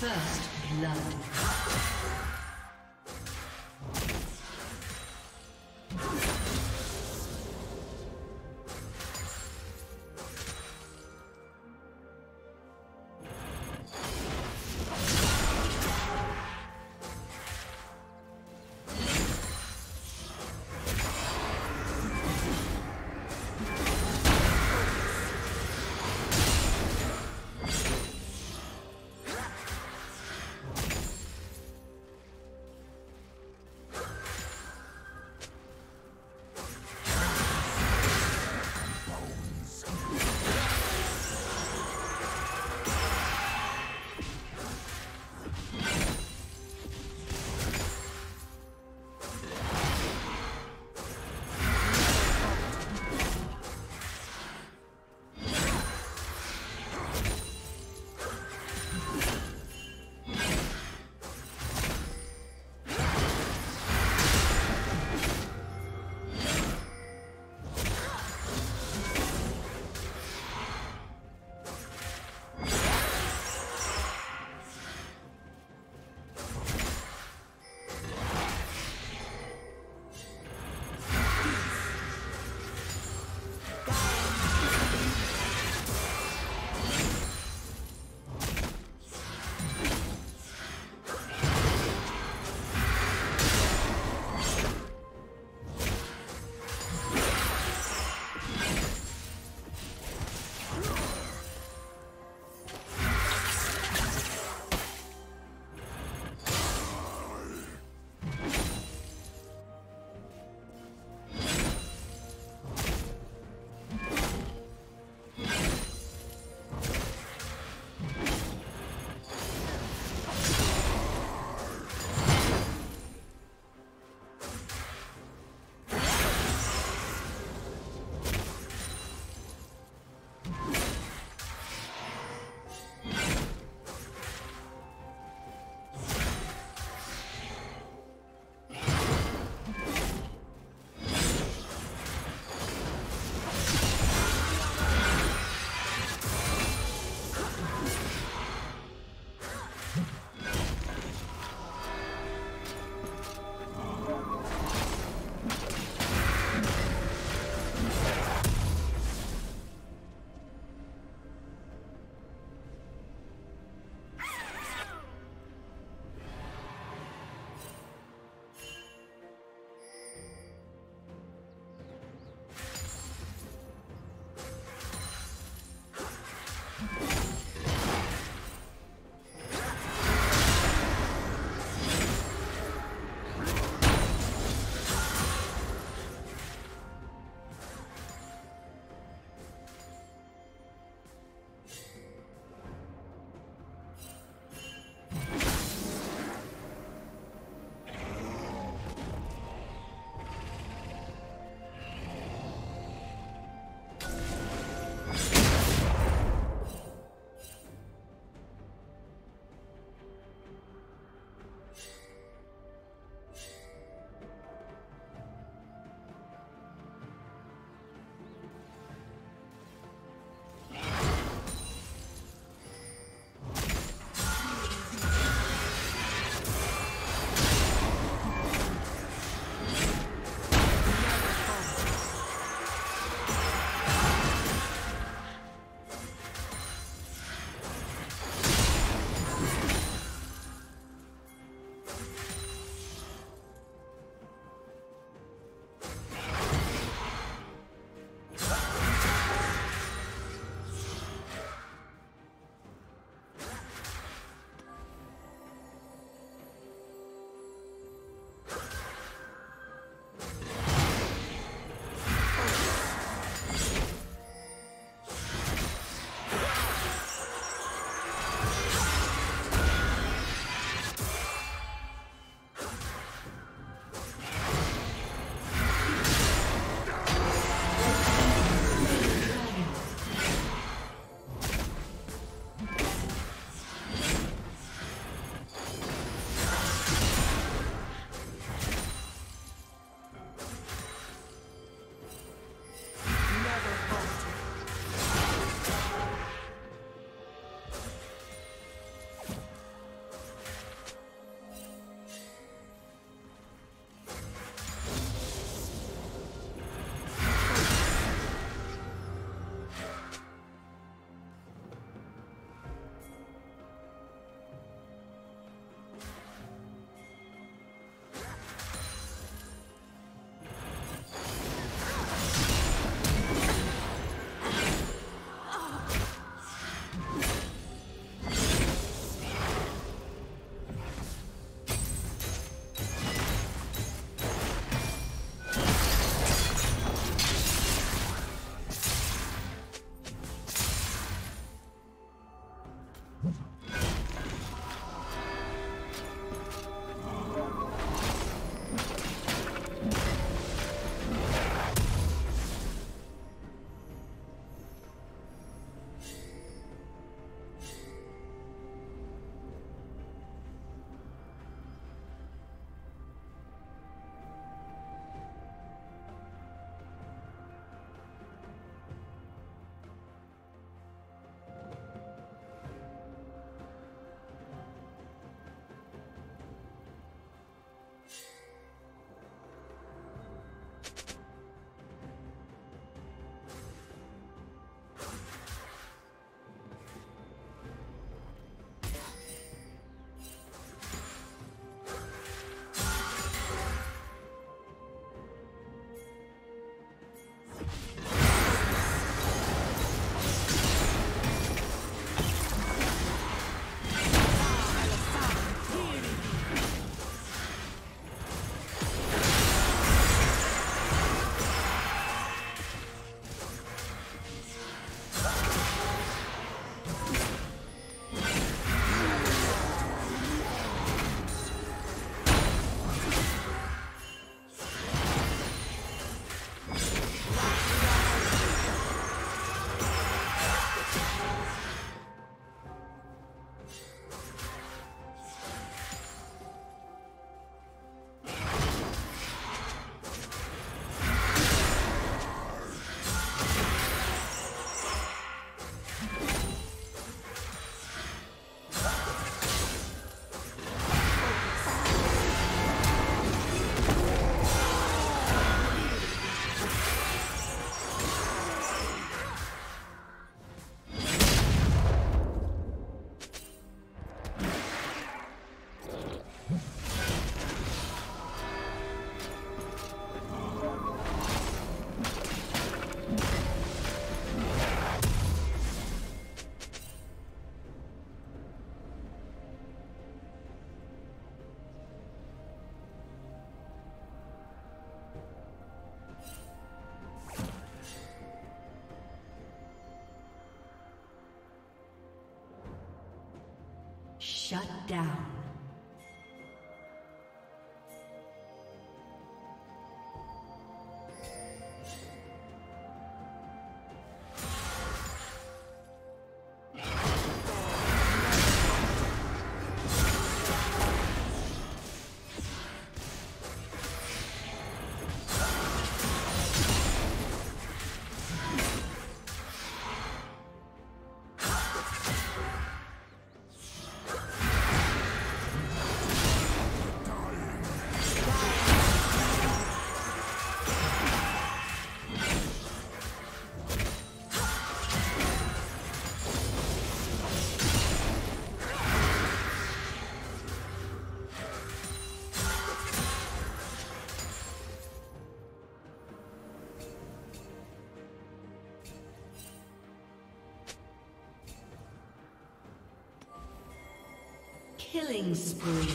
First blood. Shut down. Killing spree.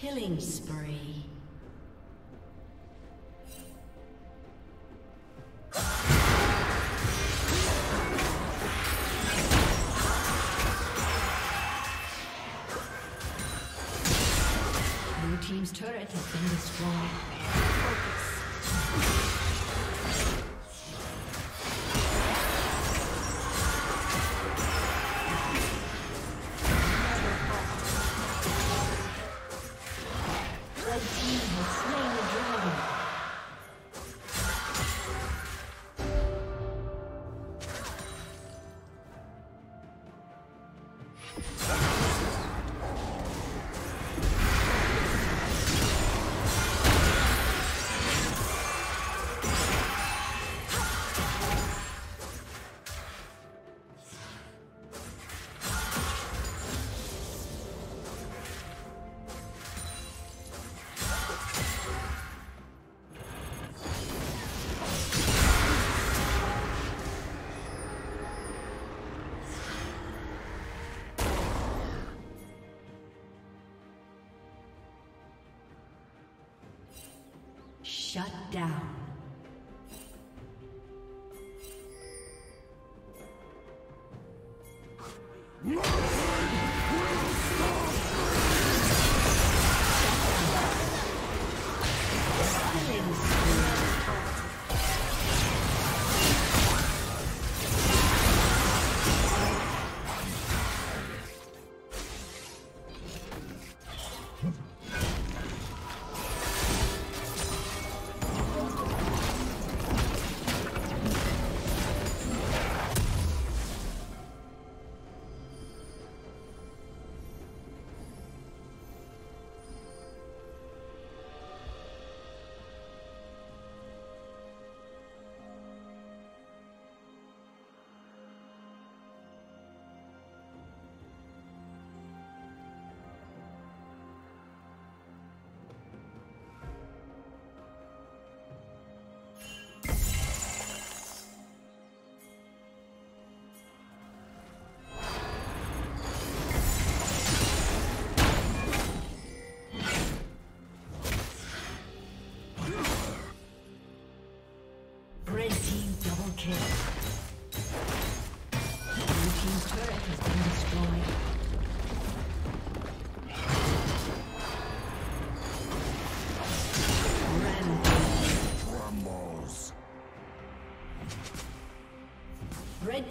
Killing spree. Blue team's turret has been destroyed. Focus. Shut down. Red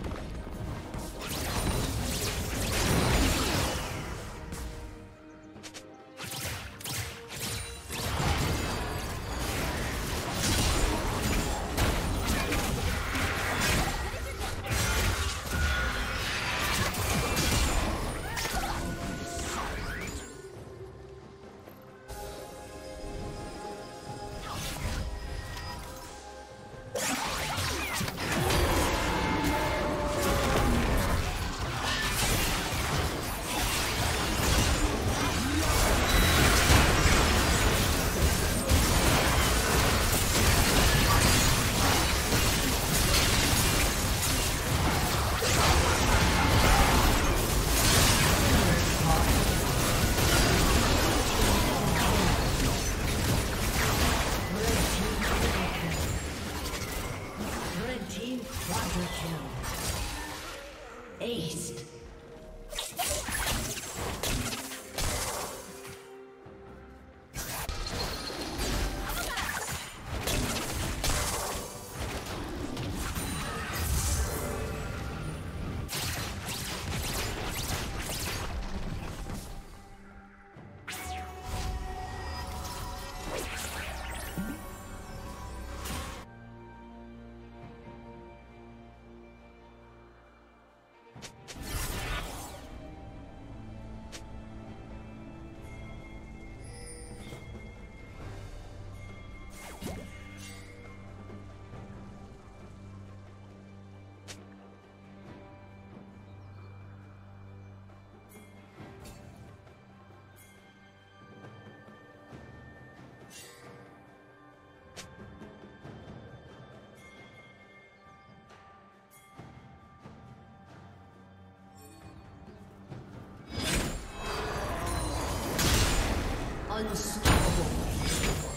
Unstoppable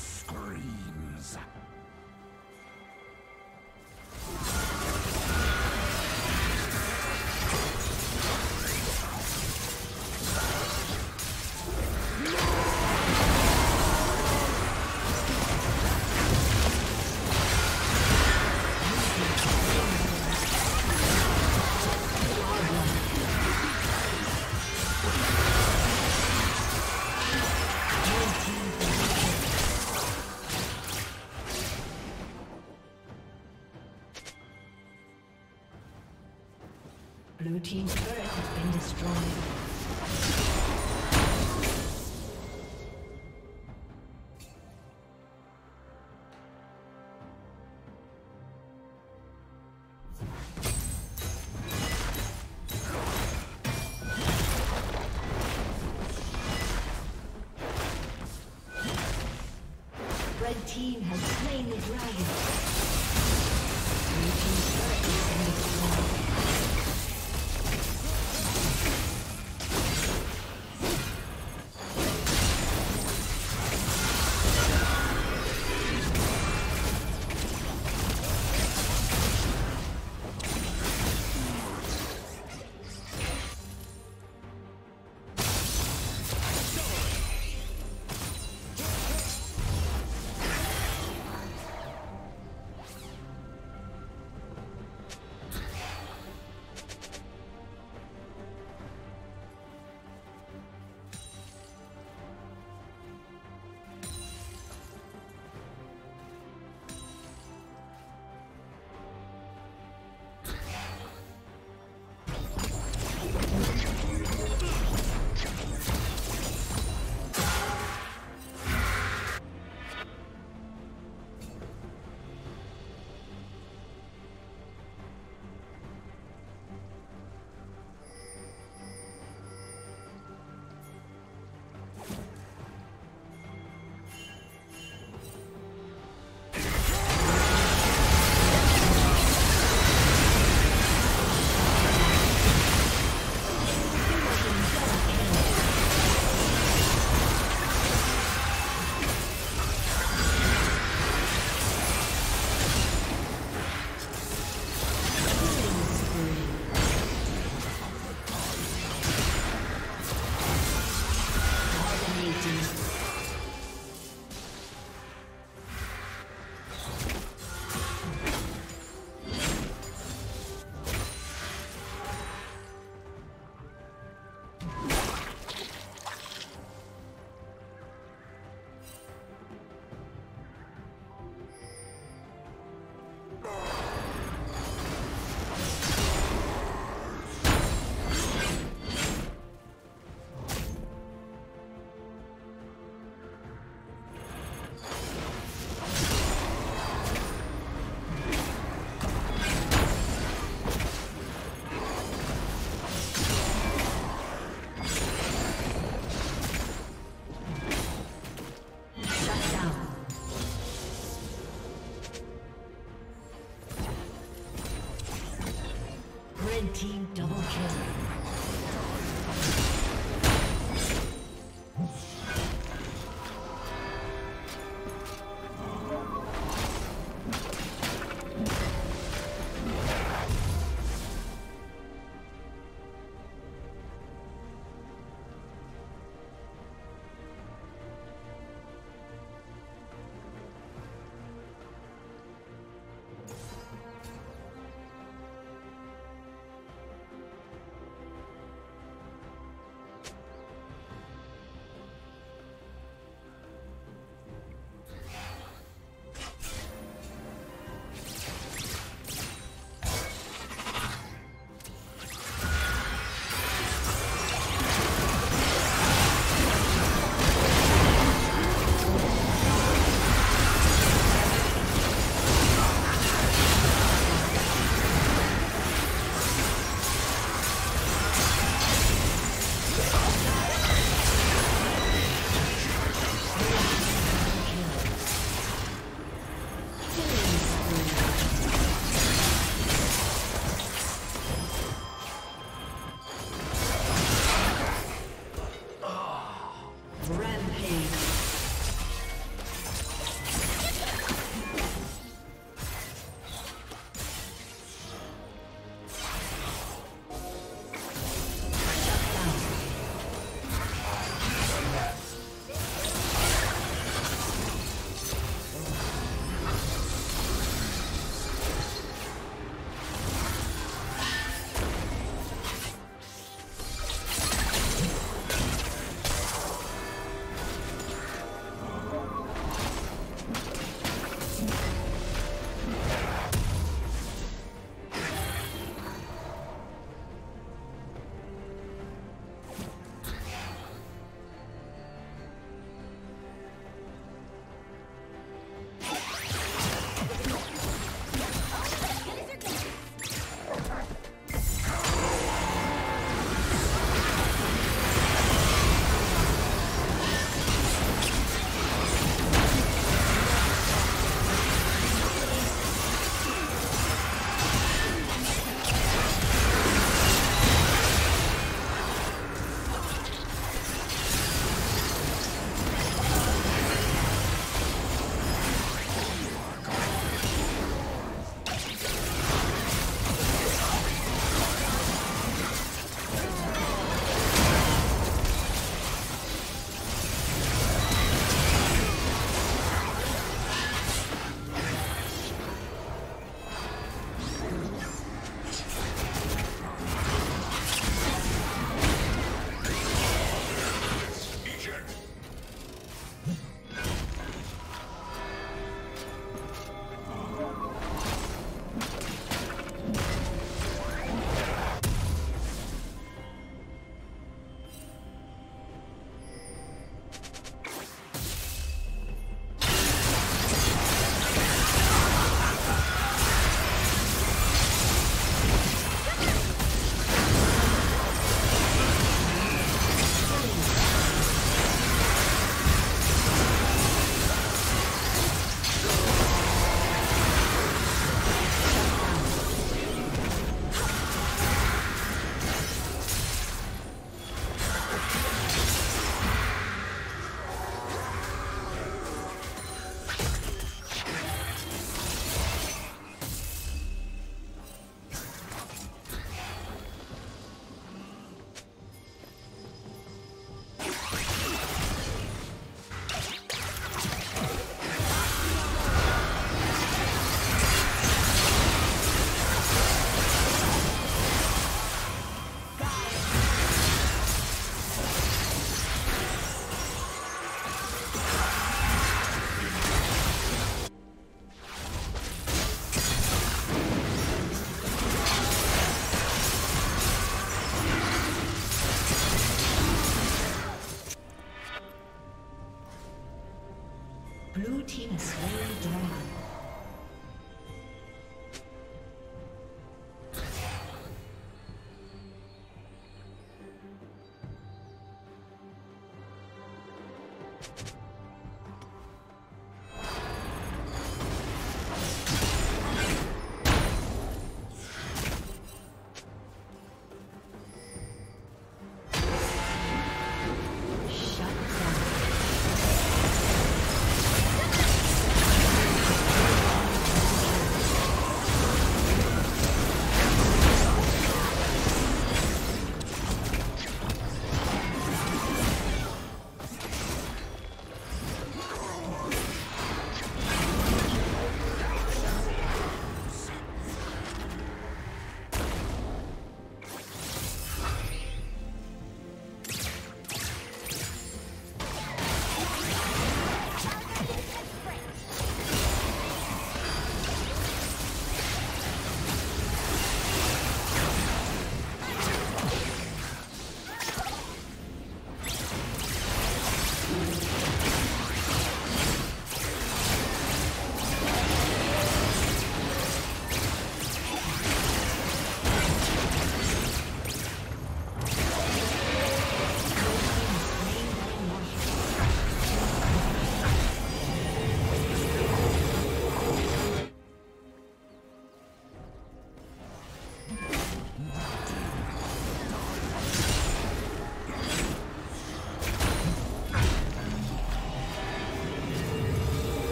screams. Blue team's turret has been destroyed. Red team has slain the dragon. Blue team's turret has been destroyed. Red team double kill.